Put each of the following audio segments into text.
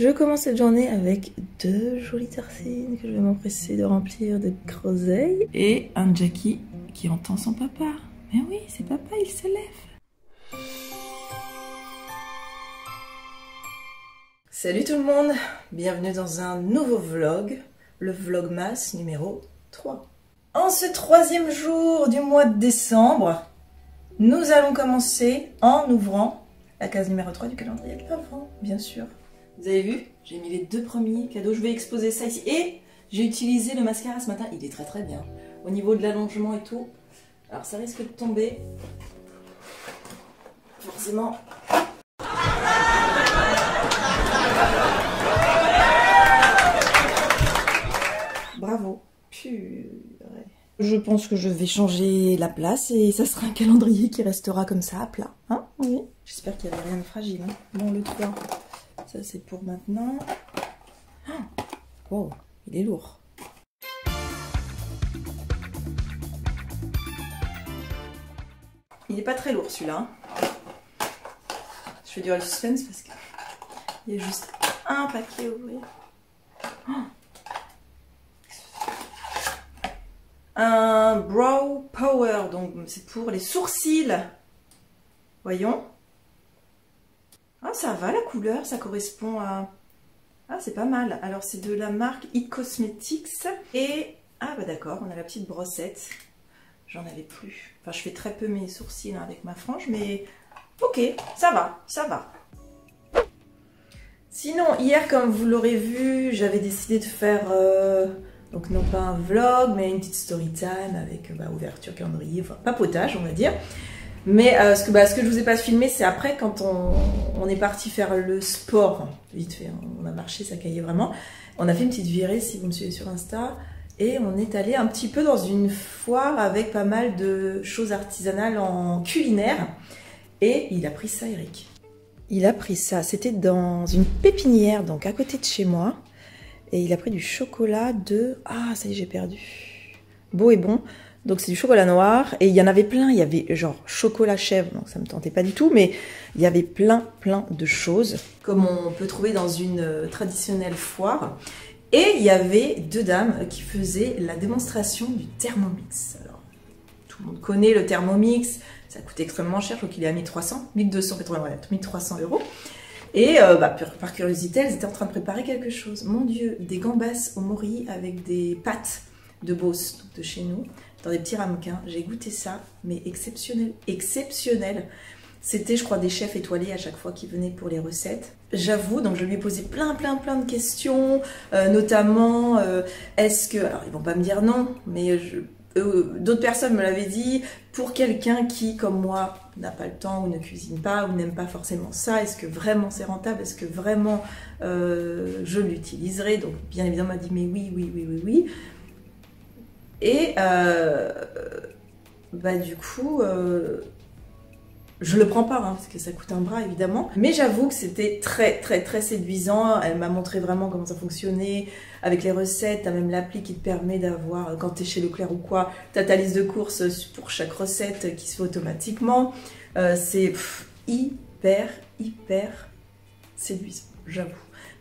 Je commence cette journée avec deux jolies tartines que je vais m'empresser de remplir de groseilles et un Jackie qui entend son papa. Mais oui, c'est papa, il se lève. Salut tout le monde, bienvenue dans un nouveau vlog, le Vlogmas numéro 3. En ce troisième jour du mois de décembre, nous allons commencer en ouvrant la case numéro 3 du calendrier de l'avent, bien sûr. Vous avez vu, j'ai mis les deux premiers cadeaux, je vais exposer ça ici. Et j'ai utilisé le mascara ce matin, il est très très bien. Au niveau de l'allongement et tout, alors ça risque de tomber. Forcément. Bravo. Purée. Je pense que je vais changer la place et ça sera un calendrier qui restera comme ça à plat. Hein, oui. J'espère qu'il n'y avait rien de fragile. Hein. Bon, le 3. Ça, c'est pour maintenant. Ah, wow, il est lourd. Il n'est pas très lourd, celui-là. Je fais durer le suspense parce qu'il y a juste un paquet à ouvrir. Un Brow Power, donc c'est pour les sourcils. Voyons. Ah, ça va la couleur, ça correspond à... Ah, c'est pas mal. Alors, c'est de la marque It Cosmetics. Et... Ah, bah d'accord, on a la petite brossette. J'en avais plus. Enfin, je fais très peu mes sourcils hein, avec ma frange, mais... Ok, ça va, ça va. Sinon, hier, comme vous l'aurez vu, j'avais décidé de faire... Donc, non pas un vlog, mais une petite story time avec bah, ouverture, calendrier, enfin, papotage, on va dire. Mais ce que je vous ai pas filmé, c'est après quand on est parti faire le sport, vite fait, on a marché, ça caillait vraiment. On a fait une petite virée, si vous me suivez sur Insta, et on est allé un petit peu dans une foire avec pas mal de choses artisanales en culinaire. Et il a pris ça, Eric. Il a pris ça, c'était dans une pépinière, donc à côté de chez moi. Et il a pris du chocolat de... Ah, ça y est, j'ai perdu. Beau et bon. Donc c'est du chocolat noir et il y en avait plein, il y avait genre chocolat chèvre, donc ça me tentait pas du tout, mais il y avait plein de choses comme on peut trouver dans une traditionnelle foire. Et il y avait deux dames qui faisaient la démonstration du Thermomix. Alors tout le monde connaît le Thermomix, ça coûte extrêmement cher, je crois qu'il est à 1300, 1300 euros. Et bah, par curiosité, elles étaient en train de préparer quelque chose. Mon Dieu, des gambas au mori avec des pâtes de Beauce, de chez nous, dans des petits ramequins. J'ai goûté ça, mais exceptionnel, exceptionnel. C'était, je crois, des chefs étoilés à chaque fois qui venaient pour les recettes. J'avoue, donc je lui ai posé plein de questions, notamment, est-ce que... Alors, ils vont pas me dire non, mais d'autres personnes me l'avaient dit, pour quelqu'un qui, comme moi, n'a pas le temps ou ne cuisine pas ou n'aime pas forcément ça, est-ce que vraiment c'est rentable? Est-ce que vraiment je l'utiliserai? Donc, bien évidemment, on m'a dit, mais oui. Et bah du coup, je le prends pas, hein, parce que ça coûte un bras évidemment. Mais j'avoue que c'était très séduisant. Elle m'a montré vraiment comment ça fonctionnait avec les recettes. T'as même l'appli qui te permet d'avoir, quand t'es chez Leclerc ou quoi, t'as ta liste de courses pour chaque recette qui se fait automatiquement. C'est hyper séduisant, j'avoue.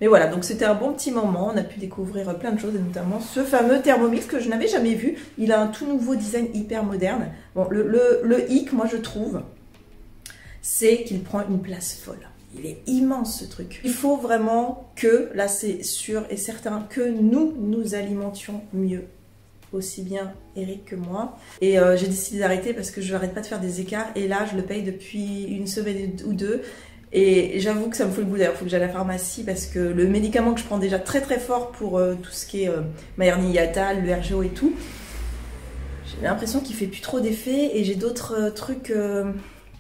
Mais voilà, donc c'était un bon petit moment, on a pu découvrir plein de choses, et notamment ce fameux Thermomix que je n'avais jamais vu. Il a un tout nouveau design hyper moderne. Bon, le hic, moi je trouve, c'est qu'il prend une place folle. Il est immense ce truc. Il faut vraiment que, là c'est sûr et certain, que nous alimentions mieux. Aussi bien Eric que moi. Et j'ai décidé d'arrêter parce que je n'arrête pas de faire des écarts, et là je le paye depuis une semaine ou deux. Et j'avoue que ça me fout le bout, d'ailleurs il faut que j'aille à la pharmacie parce que le médicament que je prends déjà très fort pour tout ce qui est ma hernie hiatale, le RGO et tout, j'ai l'impression qu'il fait plus trop d'effet et j'ai d'autres trucs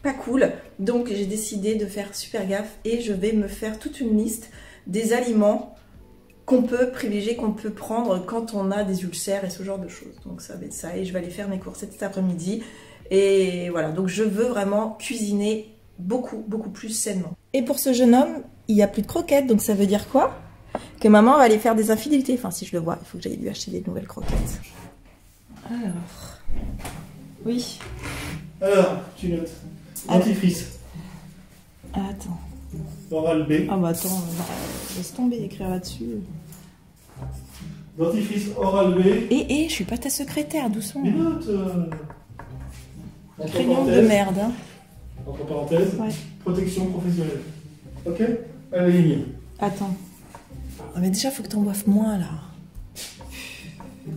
pas cool. Donc j'ai décidé de faire super gaffe et je vais me faire toute une liste des aliments qu'on peut privilégier, qu'on peut prendre quand on a des ulcères et ce genre de choses. Donc ça va être ça, et je vais aller faire mes courses cet après-midi. Et voilà, donc je veux vraiment cuisiner beaucoup plus sainement. Et pour ce jeune homme, il n'y a plus de croquettes, donc ça veut dire quoi? Que maman va aller faire des infidélités. Enfin, si je le vois, il faut que j'aille lui acheter des nouvelles croquettes. Alors... Oui. Alors, tu notes. Dentifrice. Attends. Oral B. Ah bah attends, laisse tomber, écrire là-dessus. Dentifrice Oral B. Je suis pas ta secrétaire, doucement. Mais note crayon de merde. Hein. Entre parenthèses, ouais. Protection professionnelle. Ok. Allez, attends. Ah, mais déjà, faut que t'en boives moins, là.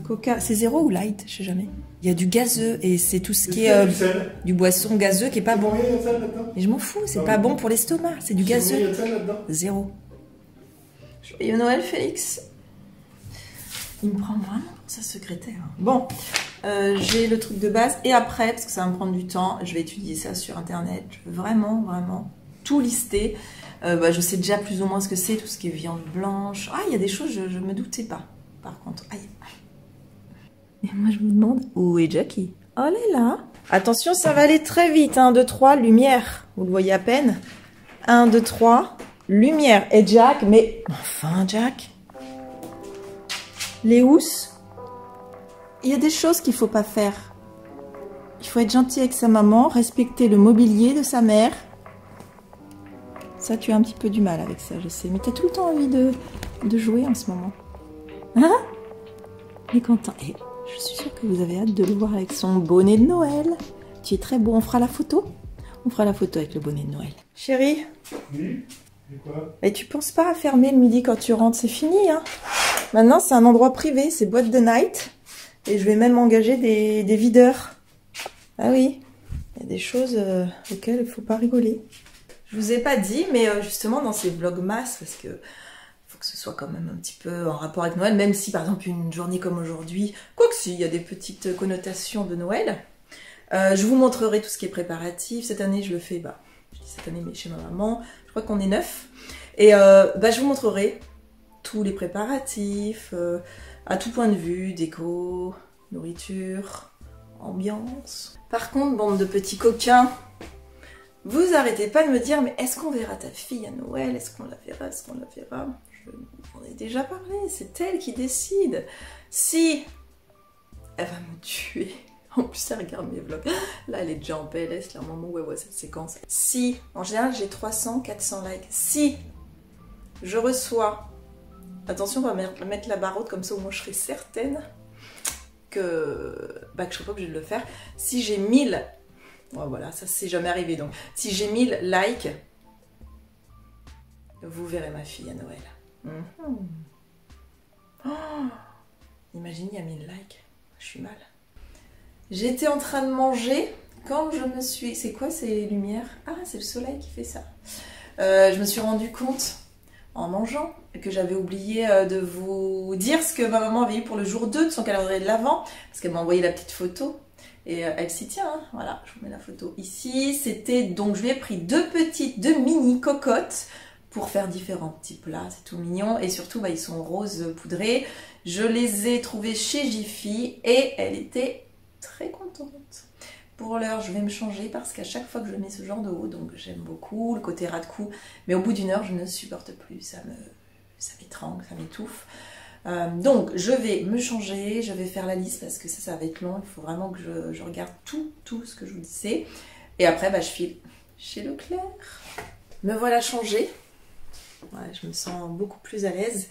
Coca, c'est zéro ou light? Je sais jamais. Il y a du gazeux et c'est tout ce qui est du boisson gazeux qui est pas bon. Mais je m'en fous, c'est pas bon pour l'estomac, c'est du gazeux. Zéro. Joyeux Noël, Félix. Il me prend vraiment pour sa secrétaire. Bon, j'ai le truc de base et après, parce que ça va me prendre du temps, je vais étudier ça sur internet. Je veux vraiment, vraiment tout lister. Je sais déjà plus ou moins ce que c'est, tout ce qui est viande blanche. Ah, il y a des choses, je me doutais pas. Par contre, aïe. Et moi, je me demande où est Jackie? Oh, elle est là. Attention, ça va aller très vite. 1, 2, 3, lumière. Vous le voyez à peine. 1, 2, 3, lumière. Et Jack, mais... Enfin, Jack. Les housses. Il y a des choses qu'il ne faut pas faire. Il faut être gentil avec sa maman, respecter le mobilier de sa mère. Ça, tu as un petit peu du mal avec ça, je sais. Mais tu as tout le temps envie de jouer en ce moment. Hein? Mais Quentin... Je suis sûre que vous avez hâte de le voir avec son bonnet de Noël. Tu es très beau, on fera la photo. On fera la photo avec le bonnet de Noël. Chérie. Oui. Et quoi? Mais tu penses pas à fermer le midi quand tu rentres, c'est fini, hein. Maintenant, c'est un endroit privé, c'est boîte de night. Et je vais même engager des videurs. Ah oui, il y a des choses auxquelles il ne faut pas rigoler. Je vous ai pas dit, mais justement dans ces Vlogmas, parce que... que ce soit quand même un petit peu en rapport avec Noël, même si par exemple une journée comme aujourd'hui, quoique si, il y a des petites connotations de Noël. Je vous montrerai tout ce qui est préparatif. Cette année, je le fais, je dis cette année, mais chez ma maman, je crois qu'on est 9. Et je vous montrerai tous les préparatifs, à tout point de vue, déco, nourriture, ambiance. Par contre, bande de petits coquins, vous arrêtez pas de me dire, mais est-ce qu'on verra ta fille à Noël? Est-ce qu'on la verra? Est-ce qu'on la verra? J'en ai déjà parlé, c'est elle qui décide. Si elle va me tuer, en plus elle regarde mes vlogs, là elle est déjà en PLS, là maman, ouais cette séquence. Si, en général j'ai 300, 400 likes, si je reçois, attention on va mettre la barre haute comme ça au moins je serai certaine que je serai pas obligée de le faire, si j'ai 1000, bon, voilà ça c'est jamais arrivé donc, si j'ai 1000 likes, vous verrez ma fille à Noël. Imagine, il y a 1000 likes. Je suis mal. J'étais en train de manger quand je me suis... C'est quoi ces lumières? Ah, c'est le soleil qui fait ça. Je me suis rendu compte en mangeant que j'avais oublié de vous dire ce que ma maman avait eu pour le jour 2 de son calendrier de l'Avent, parce qu'elle m'a envoyé la petite photo. Et elle s'y tient, hein. Voilà, je vous mets la photo ici. C'était donc, je lui ai pris deux mini cocottes pour faire différents petits plats, c'est tout mignon. Et surtout, ils sont roses poudrés. Je les ai trouvés chez Jiffy et elle était très contente. Pour l'heure, je vais me changer parce qu'à chaque fois que je mets ce genre de haut, donc j'aime beaucoup le côté ras de cou, mais au bout d'une heure, je ne supporte plus, ça m'étrangle, ça m'étouffe. Donc, je vais me changer, je vais faire la liste parce que ça va être long. Il faut vraiment que je regarde tout ce que je vous disais. Et après, je file chez Leclerc. Me voilà changée. Ouais, je me sens beaucoup plus à l'aise.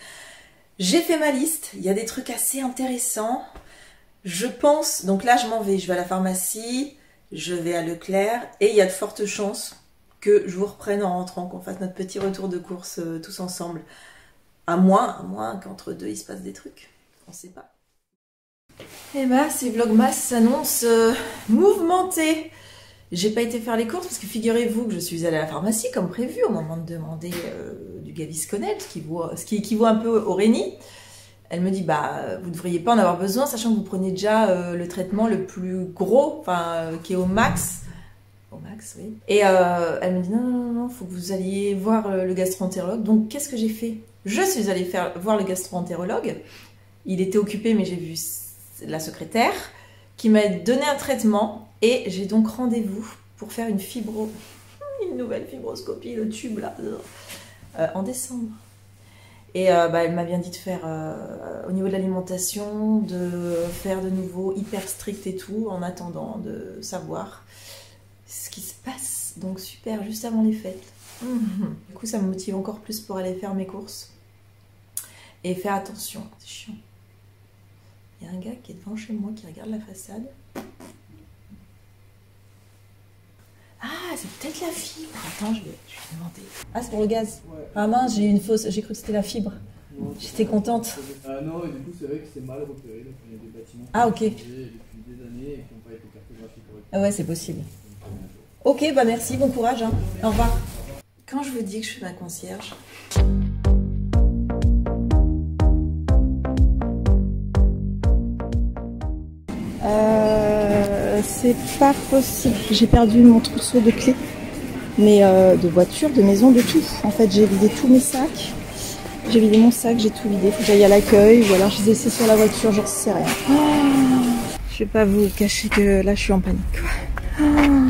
J'ai fait ma liste. Il y a des trucs assez intéressants. Je pense... Donc là, je m'en vais. Je vais à la pharmacie. Je vais à Leclerc. Et il y a de fortes chances que je vous reprenne en rentrant, qu'on fasse notre petit retour de course tous ensemble. À moins qu'entre deux, il se passe des trucs. On ne sait pas. Et ces Vlogmas s'annoncent mouvementés. J'ai pas été faire les courses parce que figurez-vous que je suis allée à la pharmacie comme prévu au moment de demander du Gavisconel, ce qui équivaut un peu au Rény. Elle me dit vous devriez pas en avoir besoin sachant que vous prenez déjà le traitement le plus gros, qui est au max. Au max, oui. Et elle me dit non, faut que vous alliez voir le gastroentérologue. Donc qu'est-ce que j'ai fait? Je suis allée voir le gastroentérologue. Il était occupé mais j'ai vu la secrétaire qui m'a donné un traitement. Et j'ai donc rendez-vous pour faire une nouvelle fibroscopie, le tube là, en décembre. Et elle m'a bien dit de faire, au niveau de l'alimentation, de faire de nouveau hyper strict et tout, en attendant de savoir ce qui se passe. Donc super, juste avant les fêtes. Du coup, ça me motive encore plus pour aller faire mes courses. Et faire attention, c'est chiant. Il y a un gars qui est devant chez moi qui regarde la façade. Ah, c'est peut-être la fibre. Attends, je vais demander. Ah, c'est pour le gaz. Ouais. Ah mince, j'ai eu une fausse. J'ai cru que c'était la fibre. J'étais contente. Ah non, et du coup, c'est vrai que c'est mal repéré. Donc, il y a des bâtiments qui ont été utilisés depuis des années et qui n'ont pas été cartographiés correctement. Ah ouais, c'est possible. Ok, bah merci, bon courage. Hein. Au revoir. Quand je vous dis que je suis ma concierge. C'est pas possible. J'ai perdu mon trousseau de clés, mais de voiture, de maison, de tout. En fait, j'ai vidé tous mes sacs. J'ai vidé mon sac, j'ai tout vidé. Faut que j'aille à l'accueil ou alors je les ai laissés sur la voiture, j'en sais rien. Je vais pas vous cacher que là, je suis en panique.